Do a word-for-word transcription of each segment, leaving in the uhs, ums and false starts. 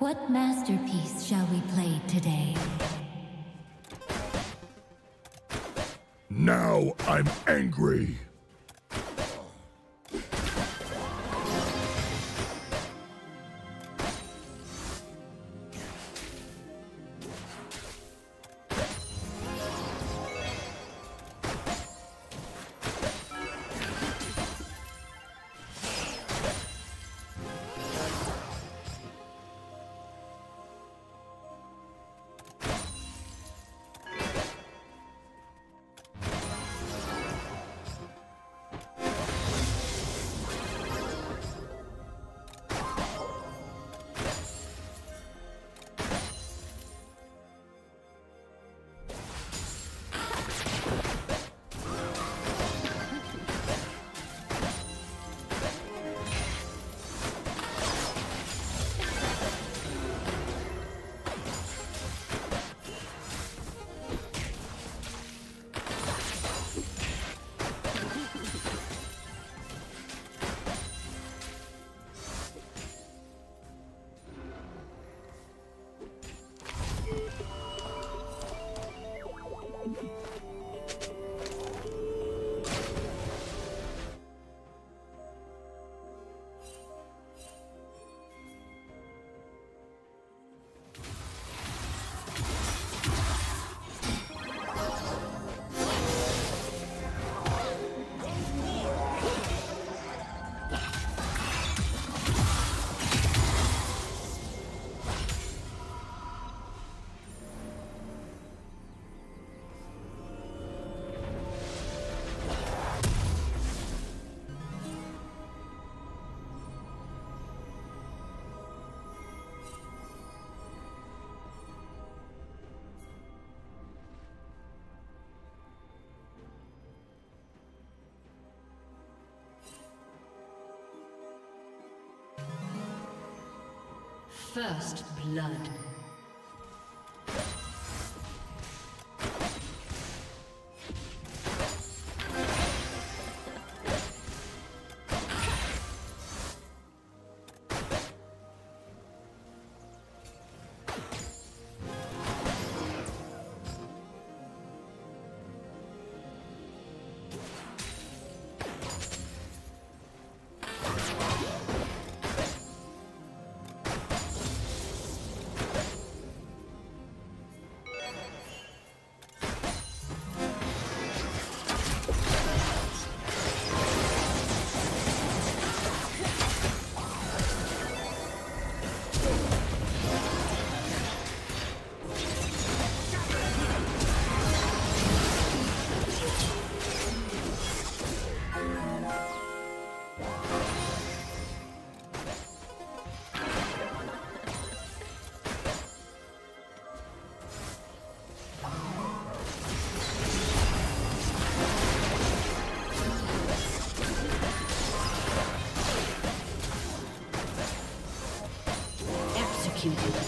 What masterpiece shall we play today? Now I'm angry. First blood. Thank you.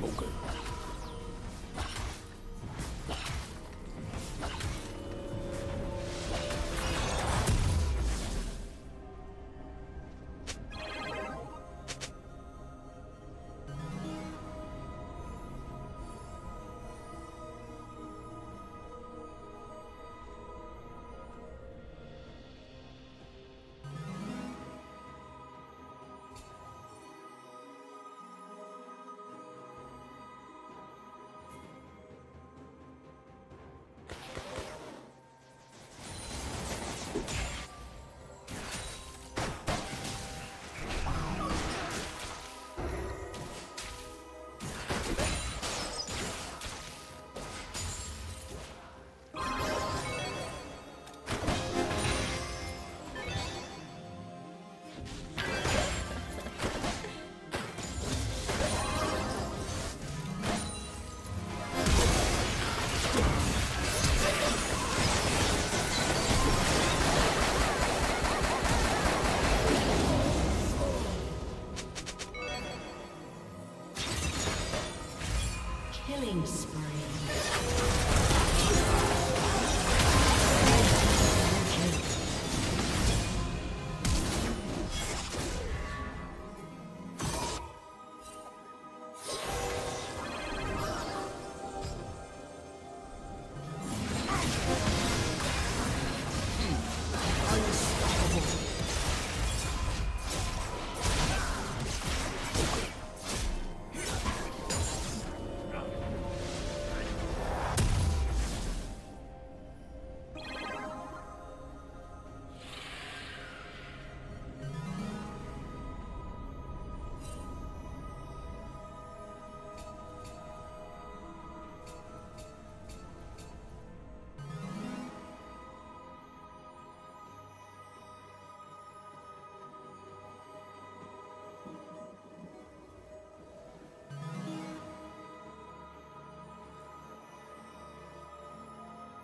冇計。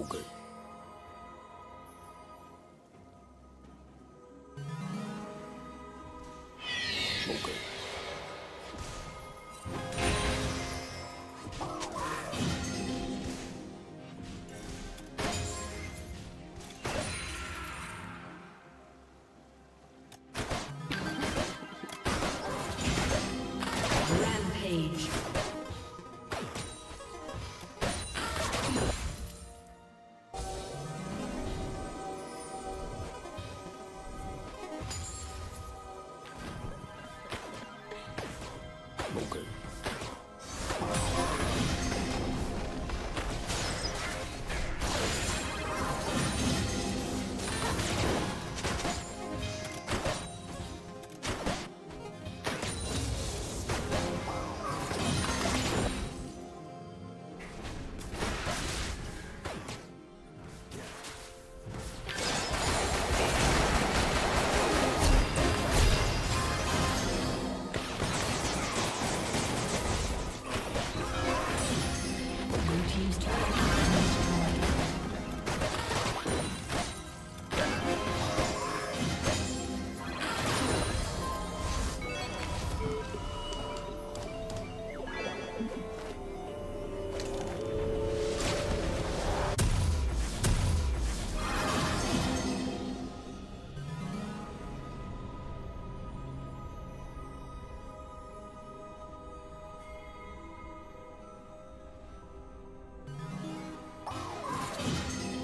冇計。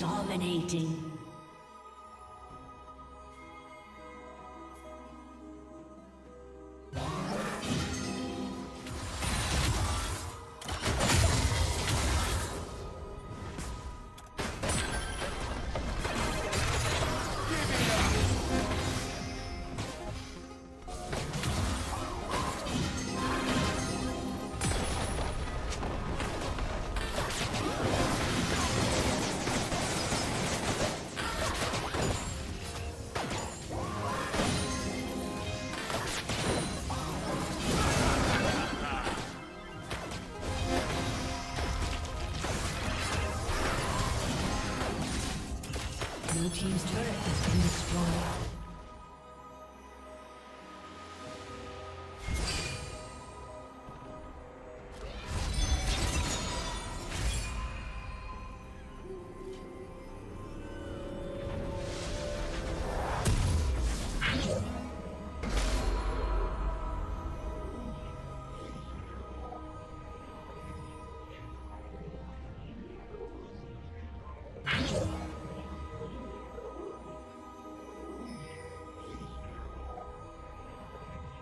Dominating. Team's turret has been destroyed.